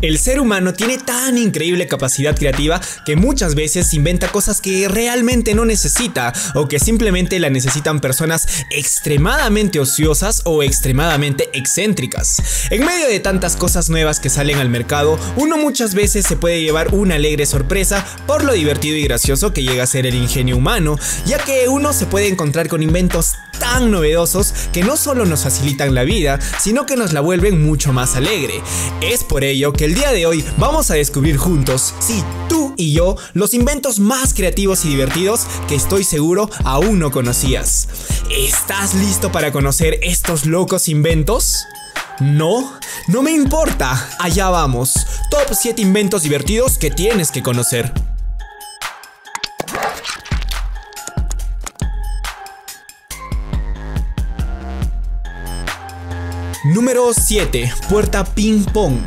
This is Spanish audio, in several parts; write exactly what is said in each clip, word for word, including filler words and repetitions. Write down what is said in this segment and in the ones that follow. El ser humano tiene tan increíble capacidad creativa que muchas veces inventa cosas que realmente no necesita o que simplemente la necesitan personas extremadamente ociosas o extremadamente excéntricas. En medio de tantas cosas nuevas que salen al mercado, uno muchas veces se puede llevar una alegre sorpresa por lo divertido y gracioso que llega a ser el ingenio humano, ya que uno se puede encontrar con inventos tan novedosos que no solo nos facilitan la vida, sino que nos la vuelven mucho más alegre. Es por ello que el día de hoy vamos a descubrir juntos, sí, tú y yo, los inventos más creativos y divertidos que estoy seguro aún no conocías. ¿Estás listo para conocer estos locos inventos? ¿No? No me importa, allá vamos. Top siete inventos divertidos que tienes que conocer. Número siete. Puerta ping pong.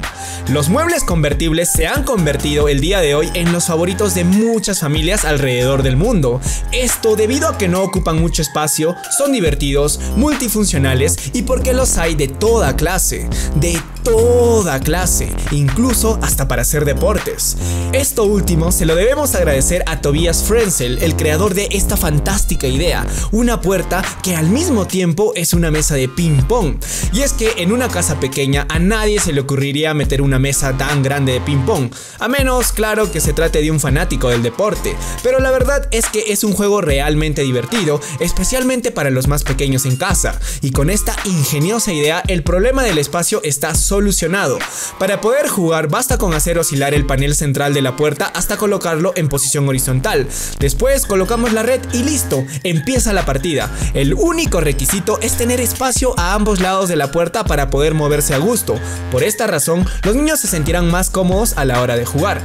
Los muebles convertibles se han convertido el día de hoy en los favoritos de muchas familias alrededor del mundo. Esto debido a que no ocupan mucho espacio, son divertidos, multifuncionales y porque los hay de toda clase, de toda clase, incluso hasta para hacer deportes. Esto último se lo debemos agradecer a Tobias Frenzel, el creador de esta fantástica idea, una puerta que al mismo tiempo es una mesa de ping pong. Y es que en una casa pequeña a nadie se le ocurriría meter una mesa tan grande de ping pong, a menos, claro, que se trate de un fanático del deporte, pero la verdad es que es un juego realmente divertido, especialmente para los más pequeños en casa, y con esta ingeniosa idea el problema del espacio está solucionado. Para poder jugar basta con hacer oscilar el panel central de la puerta hasta colocarlo en posición horizontal, después colocamos la red y listo, empieza la partida. El único requisito es tener espacio a ambos lados de la puerta para poder moverse a gusto, por esta razón los niños se sentirán más cómodos a la hora de jugar.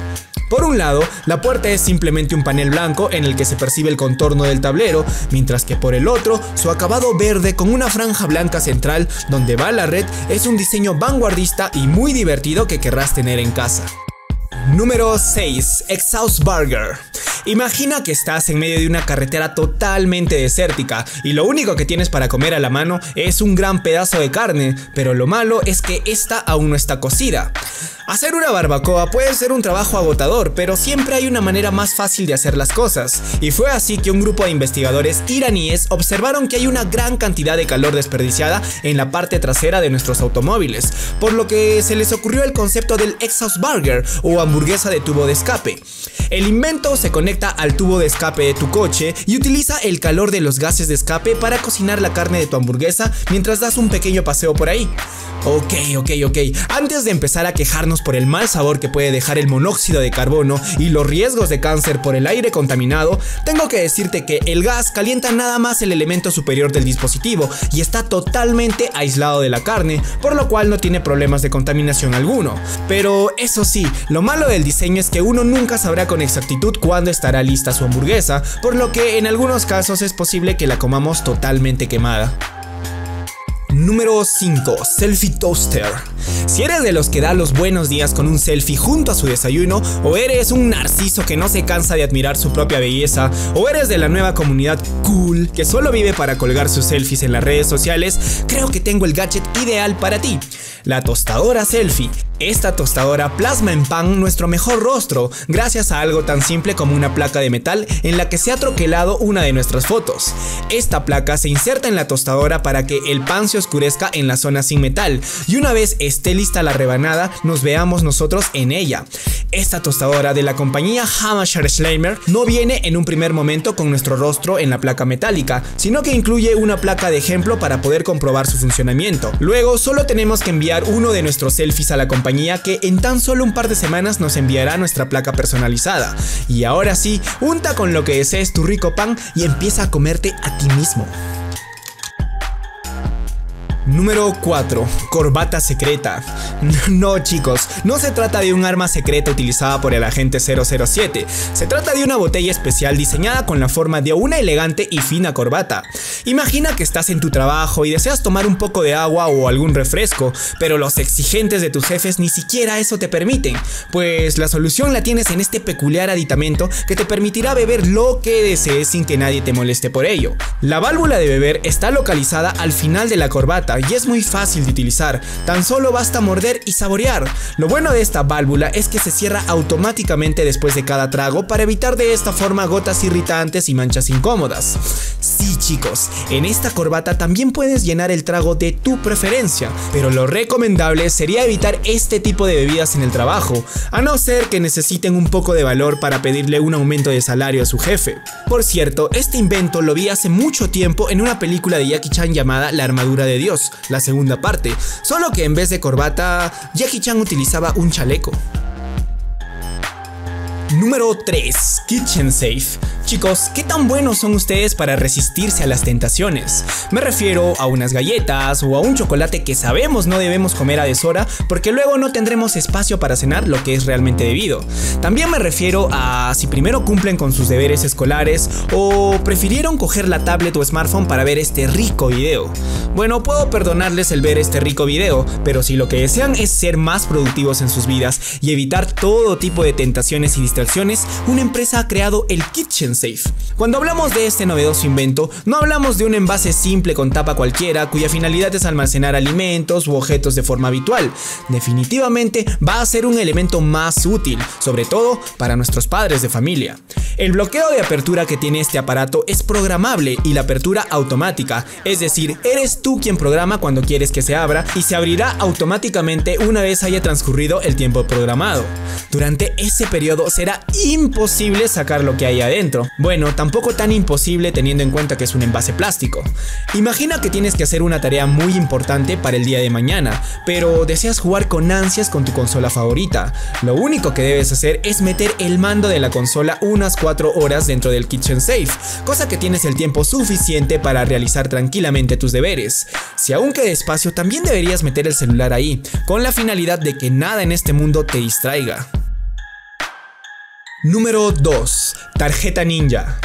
Por un lado, la puerta es simplemente un panel blanco en el que se percibe el contorno del tablero, mientras que por el otro, su acabado verde con una franja blanca central donde va la red es un diseño vanguardista y muy divertido que querrás tener en casa. Número seis. Exhaust Burger. Imagina que estás en medio de una carretera totalmente desértica y lo único que tienes para comer a la mano es un gran pedazo de carne, pero lo malo es que esta aún no está cocida. Hacer una barbacoa puede ser un trabajo agotador, pero siempre hay una manera más fácil de hacer las cosas, y fue así que un grupo de investigadores iraníes observaron que hay una gran cantidad de calor desperdiciada en la parte trasera de nuestros automóviles, por lo que se les ocurrió el concepto del Exhaust Burger o hamburguesa de tubo de escape. El invento se conecta al tubo de escape de tu coche y utiliza el calor de los gases de escape para cocinar la carne de tu hamburguesa mientras das un pequeño paseo por ahí. Ok, ok, ok, antes de empezar a quejarnos por el mal sabor que puede dejar el monóxido de carbono y los riesgos de cáncer por el aire contaminado, tengo que decirte que el gas calienta nada más el elemento superior del dispositivo y está totalmente aislado de la carne, por lo cual no tiene problemas de contaminación alguno. Pero eso sí, lo malo del diseño es que uno nunca sabrá con exactitud cuándo estará lista su hamburguesa, por lo que en algunos casos es posible que la comamos totalmente quemada. Número cinco. Selfie Toaster. Si eres de los que da los buenos días con un selfie junto a su desayuno, o eres un narciso que no se cansa de admirar su propia belleza, o eres de la nueva comunidad cool que solo vive para colgar sus selfies en las redes sociales, creo que tengo el gadget ideal para ti. La tostadora selfie. Esta tostadora plasma en pan nuestro mejor rostro gracias a algo tan simple como una placa de metal en la que se ha troquelado una de nuestras fotos. Esta placa se inserta en la tostadora para que el pan se oscurezca en la zona sin metal y una vez esté lista la rebanada nos veamos nosotros en ella. Esta tostadora de la compañía Hamasher Schleimer no viene en un primer momento con nuestro rostro en la placa metálica, sino que incluye una placa de ejemplo para poder comprobar su funcionamiento. Luego solo tenemos que enviar uno de nuestros selfies a la compañía que en tan solo un par de semanas nos enviará nuestra placa personalizada. Y ahora sí, unta con lo que desees tu rico pan y empieza a comerte a ti mismo. Número cuatro. Corbata secreta. No, chicos, no se trata de un arma secreta utilizada por el agente cero cero siete. Se trata de una botella especial diseñada con la forma de una elegante y fina corbata. Imagina que estás en tu trabajo y deseas tomar un poco de agua o algún refresco, pero los exigentes de tus jefes ni siquiera eso te permiten. Pues la solución la tienes en este peculiar aditamento que te permitirá beber lo que desees sin que nadie te moleste por ello. La válvula de beber está localizada al final de la corbata, completa y es muy fácil de utilizar, tan solo basta morder y saborear. Lo bueno de esta válvula es que se cierra automáticamente después de cada trago para evitar de esta forma gotas irritantes y manchas incómodas. Sí chicos, en esta corbata también puedes llenar el trago de tu preferencia, pero lo recomendable sería evitar este tipo de bebidas en el trabajo, a no ser que necesiten un poco de valor para pedirle un aumento de salario a su jefe. Por cierto, este invento lo vi hace mucho tiempo en una película de Jackie Chan llamada La Armadura de Dios, la segunda parte, solo que en vez de corbata, Jackie Chan utilizaba un chaleco. Número tres. Kitchen Safe. Chicos, ¿qué tan buenos son ustedes para resistirse a las tentaciones? Me refiero a unas galletas o a un chocolate que sabemos no debemos comer a deshora porque luego no tendremos espacio para cenar lo que es realmente debido. También me refiero a si primero cumplen con sus deberes escolares o prefirieron coger la tablet o smartphone para ver este rico video. Bueno, puedo perdonarles el ver este rico video, pero si lo que desean es ser más productivos en sus vidas y evitar todo tipo de tentaciones y distracciones, una empresa ha creado el Kitchen Safe. Cuando hablamos de este novedoso invento, no hablamos de un envase simple con tapa cualquiera cuya finalidad es almacenar alimentos u objetos de forma habitual. Definitivamente va a ser un elemento más útil, sobre todo para nuestros padres de familia. El bloqueo de apertura que tiene este aparato es programable y la apertura automática, es decir, eres tú quien programa cuando quieres que se abra y se abrirá automáticamente una vez haya transcurrido el tiempo programado. Durante ese periodo será imposible sacar lo que hay adentro. Bueno, tampoco tan imposible teniendo en cuenta que es un envase plástico. Imagina que tienes que hacer una tarea muy importante para el día de mañana, pero deseas jugar con ansias con tu consola favorita. Lo único que debes hacer es meter el mando de la consola unas cuatro horas dentro del Kitchen Safe, cosa que tienes el tiempo suficiente para realizar tranquilamente tus deberes. Si aún queda espacio, también deberías meter el celular ahí, con la finalidad de que nada en este mundo te distraiga. Número dos. Tarjeta Ninja.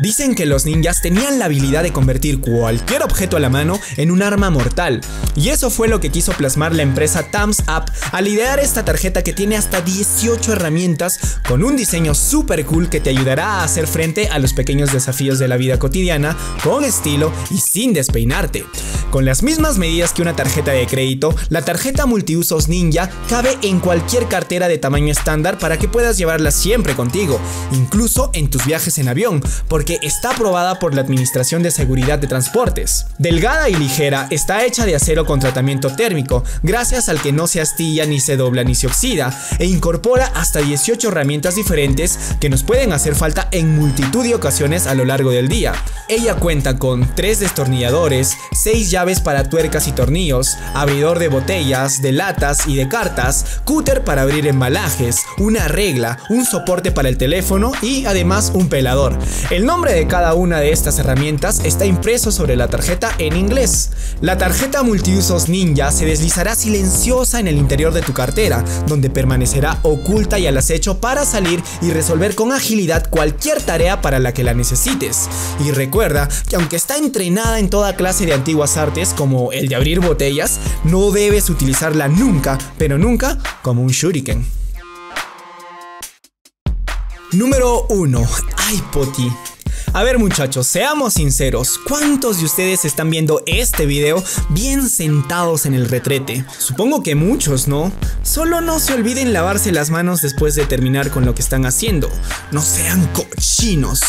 Dicen que los ninjas tenían la habilidad de convertir cualquier objeto a la mano en un arma mortal, y eso fue lo que quiso plasmar la empresa Thumbs Up al idear esta tarjeta que tiene hasta dieciocho herramientas con un diseño super cool que te ayudará a hacer frente a los pequeños desafíos de la vida cotidiana con estilo y sin despeinarte. Con las mismas medidas que una tarjeta de crédito, la tarjeta multiusos Ninja cabe en cualquier cartera de tamaño estándar para que puedas llevarla siempre contigo, incluso en tus viajes en avión, porque que está aprobada por la Administración de Seguridad de Transportes. Delgada y ligera, está hecha de acero con tratamiento térmico, gracias al que no se astilla, ni se dobla, ni se oxida, e incorpora hasta dieciocho herramientas diferentes que nos pueden hacer falta en multitud de ocasiones a lo largo del día. Ella cuenta con tres destornilladores, seis llaves para tuercas y tornillos, abridor de botellas, de latas y de cartas, cúter para abrir embalajes, una regla, un soporte para el teléfono y además un pelador. El nombre El nombre de cada una de estas herramientas está impreso sobre la tarjeta en inglés. La tarjeta multiusos Ninja se deslizará silenciosa en el interior de tu cartera, donde permanecerá oculta y al acecho para salir y resolver con agilidad cualquier tarea para la que la necesites. Y recuerda que aunque está entrenada en toda clase de antiguas artes como el de abrir botellas, no debes utilizarla nunca, pero nunca como un shuriken. Número uno. Ay Poti. A ver muchachos, seamos sinceros, ¿cuántos de ustedes están viendo este video bien sentados en el retrete? Supongo que muchos, ¿no? Solo no se olviden lavarse las manos después de terminar con lo que están haciendo. No sean cochinos.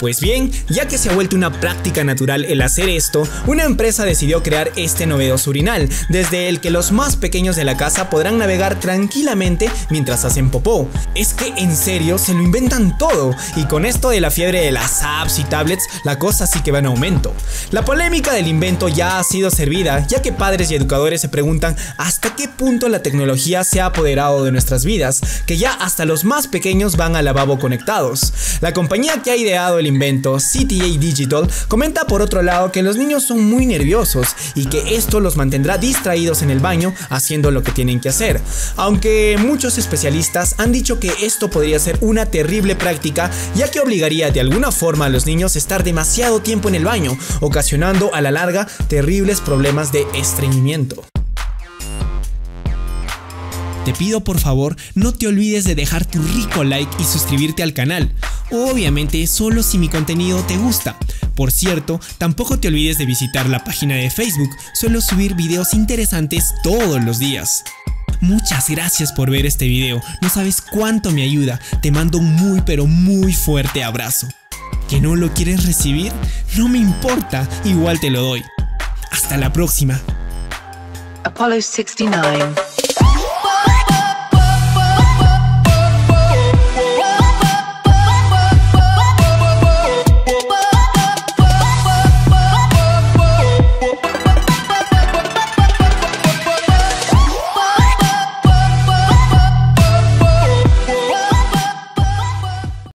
Pues bien, ya que se ha vuelto una práctica natural el hacer esto, una empresa decidió crear este novedoso urinal, desde el que los más pequeños de la casa podrán navegar tranquilamente mientras hacen popó. Es que en serio se lo inventan todo, y con esto de la fiebre de las apps y tablets, la cosa sí que va en aumento. La polémica del invento ya ha sido servida, ya que padres y educadores se preguntan hasta qué punto la tecnología se ha apoderado de nuestras vidas, que ya hasta los más pequeños van al lavabo conectados. La compañía que ha ideado el invento, C T A Digital, comenta por otro lado que los niños son muy nerviosos y que esto los mantendrá distraídos en el baño haciendo lo que tienen que hacer, aunque muchos especialistas han dicho que esto podría ser una terrible práctica, ya que obligaría de alguna forma a los niños a estar demasiado tiempo en el baño, ocasionando a la larga terribles problemas de estreñimiento. Te pido por favor no te olvides de dejar tu rico like y suscribirte al canal. obviamente solo si mi contenido te gusta. Por cierto, tampoco te olvides de visitar la página de Facebook, suelo subir videos interesantes todos los días. Muchas gracias por ver este video, no sabes cuánto me ayuda, te mando un muy pero muy fuerte abrazo. ¿Que no lo quieres recibir? No me importa, igual te lo doy. Hasta la próxima. Apollo sesenta y nueve.